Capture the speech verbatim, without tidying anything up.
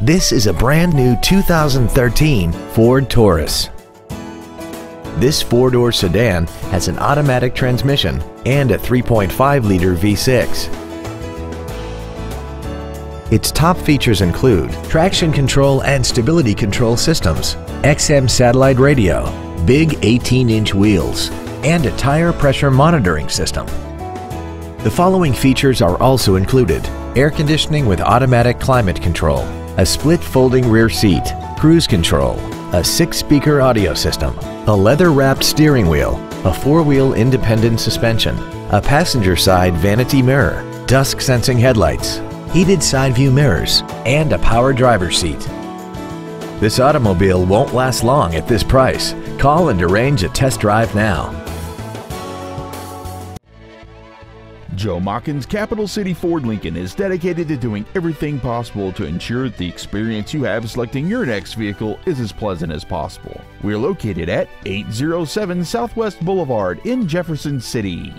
This is a brand new two thousand thirteen Ford Taurus. This four-door sedan has an automatic transmission and a three point five liter V six. Its top features include traction control and stability control systems, X M satellite radio, big eighteen inch wheels, and a tire pressure monitoring system. The following features are also included: air conditioning with automatic climate control, a split folding rear seat, cruise control, a six-speaker audio system, a leather-wrapped steering wheel, a four-wheel independent suspension, a passenger side vanity mirror, dusk-sensing headlights, heated side view mirrors, and a power driver's seat. This automobile won't last long at this price. Call and arrange a test drive now. Joe Machen's Capital City Ford Lincoln is dedicated to doing everything possible to ensure that the experience you have selecting your next vehicle is as pleasant as possible. We are located at eight oh seven Southwest Boulevard in Jefferson City.